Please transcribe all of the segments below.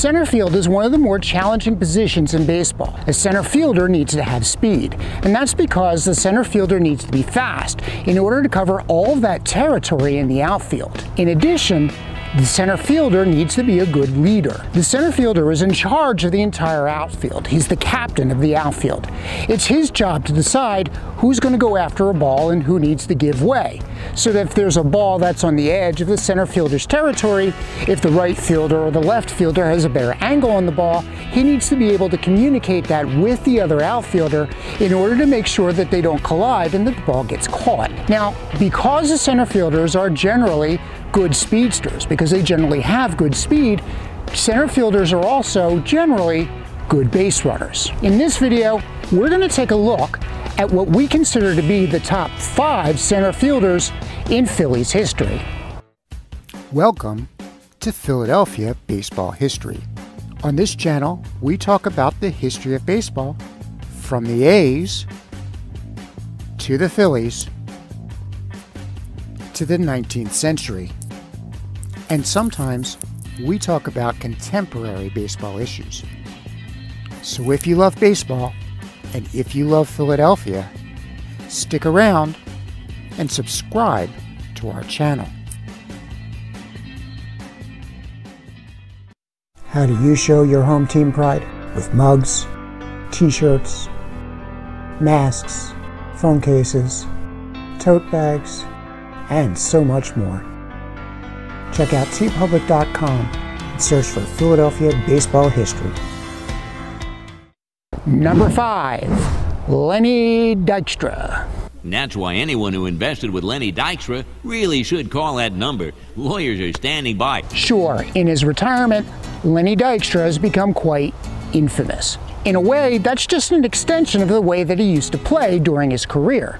Center field is one of the more challenging positions in baseball. A center fielder needs to have speed, and that's because the center fielder needs to be fast in order to cover all of that territory in the outfield. In addition, the center fielder needs to be a good leader. The center fielder is in charge of the entire outfield. He's the captain of the outfield. It's his job to decide who's going to go after a ball and who needs to give way. So that if there's a ball that's on the edge of the center fielder's territory, if the right fielder or the left fielder has a better angle on the ball, he needs to be able to communicate that with the other outfielder in order to make sure that they don't collide and that the ball gets caught. Now, because the center fielders are generally good speedsters, because they generally have good speed, center fielders are also generally good base runners. In this video, we're going to take a look at what we consider to be the top 5 center fielders in Phillies history. Welcome to Philadelphia Baseball History. On this channel, we talk about the history of baseball from the A's to the Phillies to the 19th century. And sometimes we talk about contemporary baseball issues. So if you love baseball, and if you love Philadelphia, stick around and subscribe to our channel. How do you show your home team pride? With mugs, t-shirts, masks, phone cases, tote bags, and so much more. Check out tpublic.com and search for Philadelphia Baseball History. Number 5, Lenny Dykstra. And that's why anyone who invested with Lenny Dykstra really should call that number. Lawyers are standing by. Sure, in his retirement, Lenny Dykstra has become quite infamous. In a way, that's just an extension of the way that he used to play during his career.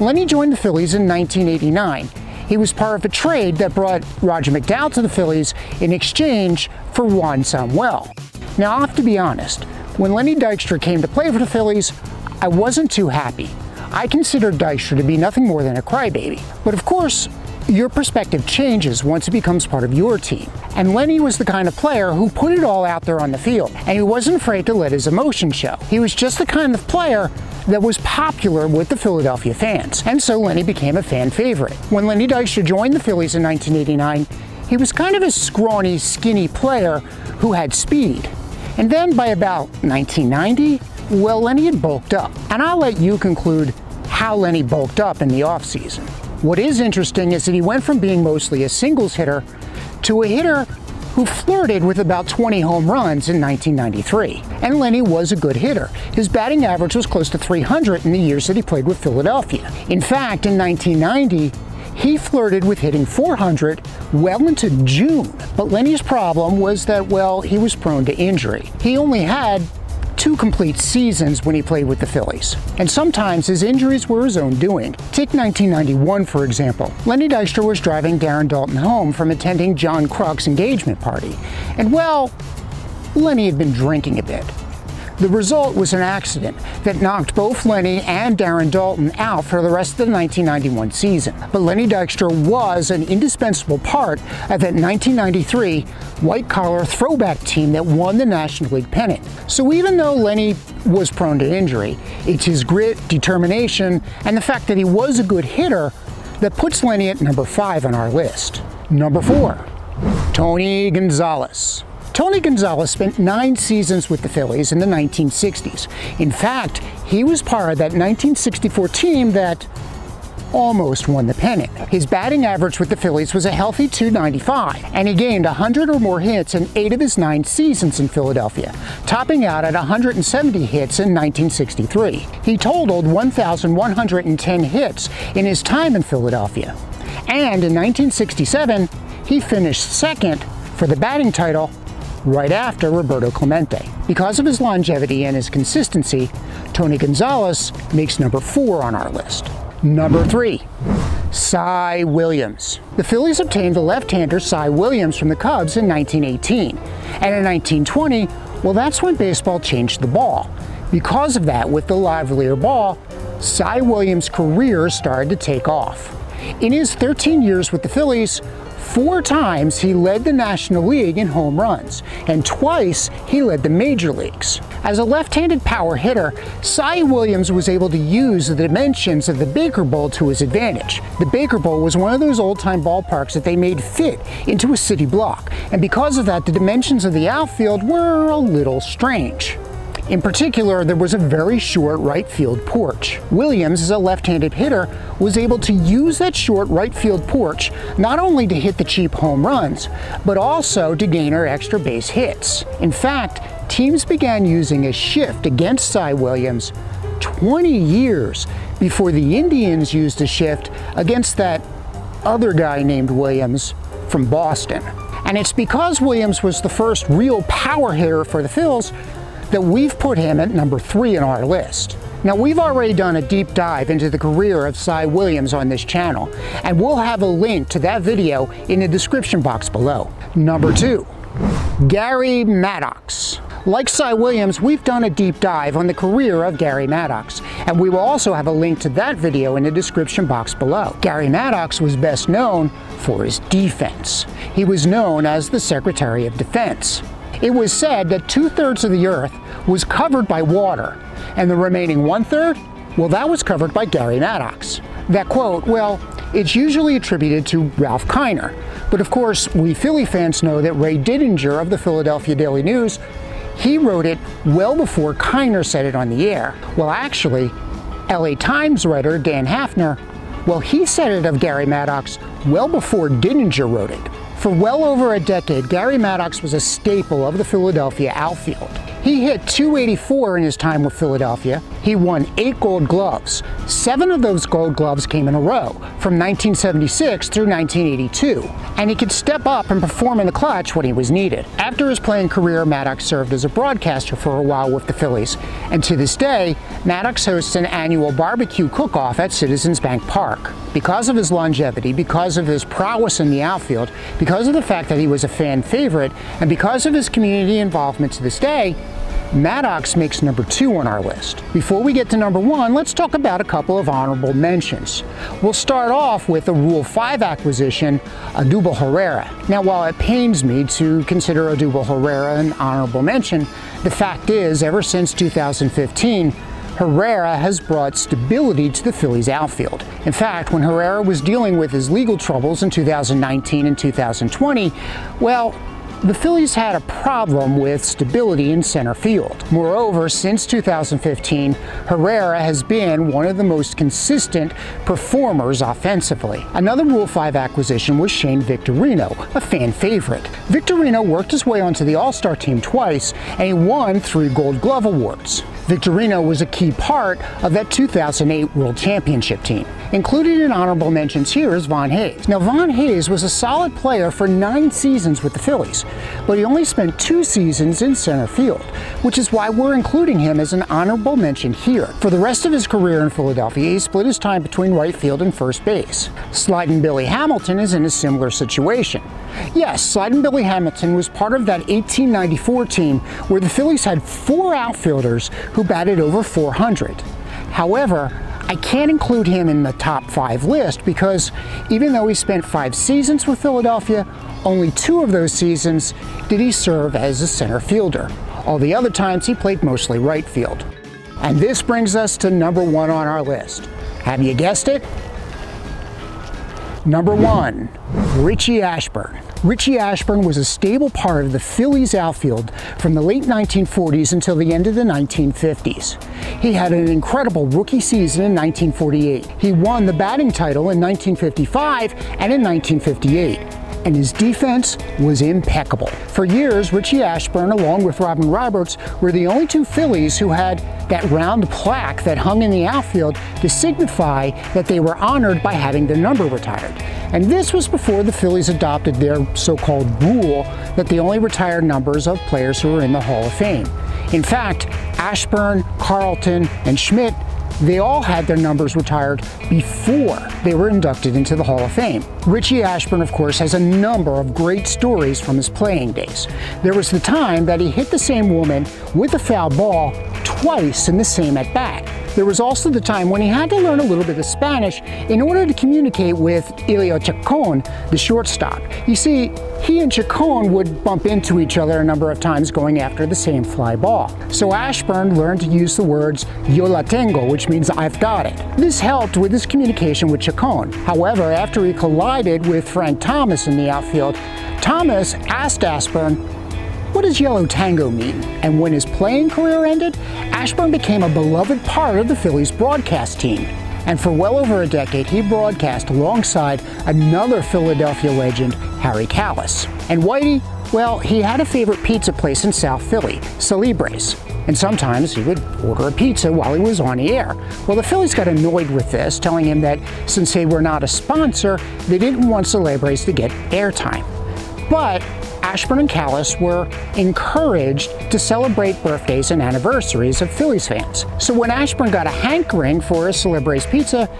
Lenny joined the Phillies in 1989. He was part of a trade that brought Roger McDowell to the Phillies in exchange for Juan Samuel. Now, I have to be honest, when Lenny Dykstra came to play for the Phillies, I wasn't too happy. I considered Dykstra to be nothing more than a crybaby. But of course, your perspective changes once he becomes part of your team. And Lenny was the kind of player who put it all out there on the field, and he wasn't afraid to let his emotion show. He was just the kind of player that was popular with the Philadelphia fans, and so Lenny became a fan favorite. When Lenny Dykstra joined the Phillies in 1989, he was kind of a scrawny, skinny player who had speed. And then by about 1990, well, Lenny had bulked up. And I'll let you conclude how Lenny bulked up in the offseason. What is interesting is that he went from being mostly a singles hitter to a hitter who flirted with about 20 home runs in 1993. And Lenny was a good hitter. His batting average was close to .300 in the years that he played with Philadelphia. In fact, in 1990, he flirted with hitting .400 well into June. But Lenny's problem was that, well, he was prone to injury. He only had 2 complete seasons when he played with the Phillies. And sometimes his injuries were his own doing. Take 1991, for example. Lenny Dykstra was driving Darren Dalton home from attending John Krug's engagement party. And well, Lenny had been drinking a bit. The result was an accident that knocked both Lenny and Darren Dalton out for the rest of the 1991 season. But Lenny Dykstra was an indispensable part of that 1993 white-collar throwback team that won the National League pennant. So even though Lenny was prone to injury, it's his grit, determination, and the fact that he was a good hitter that puts Lenny at number 5 on our list. Number 4, Tony Gonzalez. Tony Gonzalez spent 9 seasons with the Phillies in the 1960s. In fact, he was part of that 1964 team that almost won the pennant. His batting average with the Phillies was a healthy .295, and he gained 100 or more hits in 8 of his 9 seasons in Philadelphia, topping out at 170 hits in 1963. He totaled 1,110 hits in his time in Philadelphia, and in 1967, he finished 2nd for the batting title right after Roberto Clemente. Because of his longevity and his consistency, Tony Gonzalez makes number 4 on our list. Number 3, Cy Williams. The Phillies obtained the left-hander Cy Williams from the Cubs in 1918. And in 1920, well, that's when baseball changed the ball. Because of that, with the livelier ball, Cy Williams' career started to take off. In his 13 years with the Phillies, Four times he led the National League in home runs, and twice he led the major leagues. As a left-handed power hitter, Cy Williams was able to use the dimensions of the Baker Bowl to his advantage. The Baker Bowl was one of those old-time ballparks that they made fit into a city block, and because of that, the dimensions of the outfield were a little strange. In particular, there was a very short right field porch. Williams, as a left-handed hitter, was able to use that short right field porch not only to hit the cheap home runs, but also to gain her extra base hits. In fact, teams began using a shift against Cy Williams 20 years before the Indians used a shift against that other guy named Williams from Boston. And it's because Williams was the first real power hitter for the Phils that we've put him at number 3 in our list. Now, we've already done a deep dive into the career of Cy Williams on this channel, and we'll have a link to that video in the description box below. Number 2, Garry Maddox. Like Cy Williams, we've done a deep dive on the career of Garry Maddox, and we will also have a link to that video in the description box below. Garry Maddox was best known for his defense. He was known as the Secretary of Defense. It was said that 2/3 of the earth was covered by water, and the remaining 1/3, well, that was covered by Garry Maddox. That quote, well, it's usually attributed to Ralph Kiner, but of course, we Philly fans know that Ray Didinger of the Philadelphia Daily News, he wrote it well before Kiner said it on the air. Well, actually, LA Times writer Dan Hafner, well, he said it of Garry Maddox well before Didinger wrote it. For well over a decade, Garry Maddox was a staple of the Philadelphia outfield. He hit .284 in his time with Philadelphia. He won 8 Gold Gloves. 7 of those Gold Gloves came in a row, from 1976 through 1982. And he could step up and perform in the clutch when he was needed. After his playing career, Maddox served as a broadcaster for a while with the Phillies. And to this day, Maddox hosts an annual barbecue cook-off at Citizens Bank Park. Because of his longevity, because of his prowess in the outfield, because of the fact that he was a fan favorite, and because of his community involvement to this day, Maddox makes number 2 on our list. Before we get to number 1, let's talk about a couple of honorable mentions. We'll start off with a Rule 5 acquisition, Odubel Herrera. Now, while it pains me to consider Odubel Herrera an honorable mention, the fact is, ever since 2015, Herrera has brought stability to the Phillies outfield. In fact, when Herrera was dealing with his legal troubles in 2019 and 2020, well, the Phillies had a problem with stability in center field. Moreover, since 2015, Herrera has been one of the most consistent performers offensively. Another Rule 5 acquisition was Shane Victorino, a fan favorite. Victorino worked his way onto the All-Star team twice, and he won 3 Gold Glove awards. Victorino was a key part of that 2008 World Championship team. Included in honorable mentions here is Von Hayes. Now, Von Hayes was a solid player for 9 seasons with the Phillies, but he only spent 2 seasons in center field, which is why we're including him as an honorable mention here. For the rest of his career in Philadelphia, he split his time between right field and first base. Sliding Billy Hamilton is in a similar situation. Yes, Sliding Billy Hamilton was part of that 1894 team where the Phillies had 4 outfielders who batted over .400. However, I can't include him in the top 5 list because even though he spent 5 seasons with Philadelphia, only 2 of those seasons did he serve as a center fielder. All the other times he played mostly right field. And this brings us to number 1 on our list. Have you guessed it? Number 1, Richie Ashburn. Richie Ashburn was a stable part of the Phillies outfield from the late 1940s until the end of the 1950s. He had an incredible rookie season in 1948. He won the batting title in 1955 and in 1958, and his defense was impeccable. For years, Richie Ashburn, along with Robin Roberts, were the only 2 Phillies who had that round plaque that hung in the outfield to signify that they were honored by having their number retired. And this was before the Phillies adopted their so-called rule that they only retire numbers of players who are in the Hall of Fame. In fact, Ashburn, Carlton, and Schmidt, they all had their numbers retired before they were inducted into the Hall of Fame. Richie Ashburn, of course, has a number of great stories from his playing days. There was the time that he hit the same woman with a foul ball twice in the same at-bat. There was also the time when he had to learn a little bit of Spanish in order to communicate with Elio Chacon, the shortstop. You see, he and Chacon would bump into each other a number of times going after the same fly ball. So Ashburn learned to use the words "yo la tengo," which means "I've got it." This helped with his communication with Chacon. However, after he collided with Frank Thomas in the outfield, Thomas asked Ashburn, "What does yellow tango mean?" And when his playing career ended, Ashburn became a beloved part of the Phillies broadcast team. And for well over a decade, he broadcast alongside another Philadelphia legend, Harry Kalas. And Whitey, well, he had a favorite pizza place in South Philly, Celebre's. And sometimes he would order a pizza while he was on the air. Well, the Phillies got annoyed with this, telling him that since they were not a sponsor, they didn't want Celebre's to get airtime. But Ashburn and Kalas were encouraged to celebrate birthdays and anniversaries of Phillies fans. So when Ashburn got a hankering for a Celebre's pizza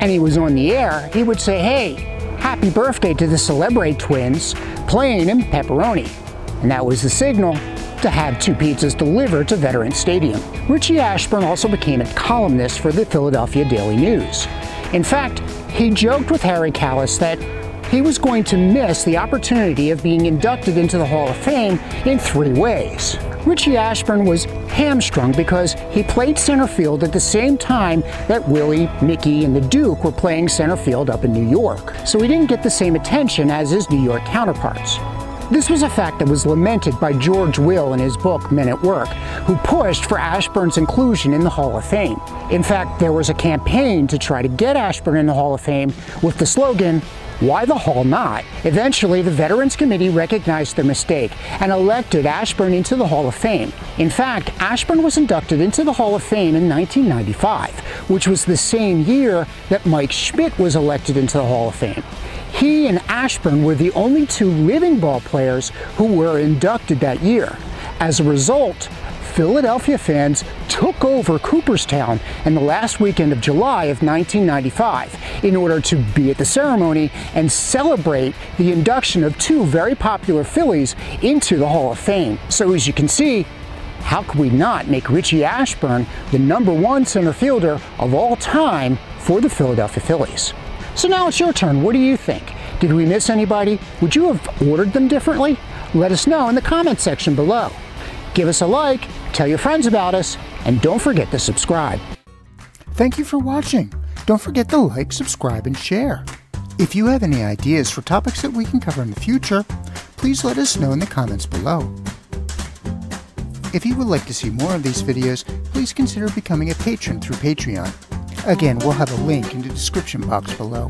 and he was on the air, he would say, "Hey, happy birthday to the Celebre twins, Plain and Pepperoni." And that was the signal to have two pizzas delivered to Veterans Stadium. Richie Ashburn also became a columnist for the Philadelphia Daily News. In fact, he joked with Harry Kalas that he was going to miss the opportunity of being inducted into the Hall of Fame in three ways. Richie Ashburn was hamstrung because he played center field at the same time that Willie, Mickey, and the Duke were playing center field up in New York, so he didn't get the same attention as his New York counterparts. This was a fact that was lamented by George Will in his book Men at Work, who pushed for Ashburn's inclusion in the Hall of Fame. In fact, there was a campaign to try to get Ashburn in the Hall of Fame with the slogan, "Why the hell not?" Eventually, the Veterans Committee recognized their mistake and elected Ashburn into the Hall of Fame. In fact, Ashburn was inducted into the Hall of Fame in 1995, which was the same year that Mike Schmidt was elected into the Hall of Fame. He and Ashburn were the only two living ball players who were inducted that year. As a result, Philadelphia fans took over Cooperstown in the last weekend of July of 1995 in order to be at the ceremony and celebrate the induction of two very popular Phillies into the Hall of Fame. So as you can see, how could we not make Richie Ashburn the #1 center fielder of all time for the Philadelphia Phillies? So now it's your turn. What do you think? Did we miss anybody? Would you have ordered them differently? Let us know in the comment section below. Give us a like, tell your friends about us, and don't forget to subscribe. Thank you for watching. Don't forget to like, subscribe, and share. If you have any ideas for topics that we can cover in the future, please let us know in the comments below. If you would like to see more of these videos, please consider becoming a patron through Patreon. Again, we'll have a link in the description box below.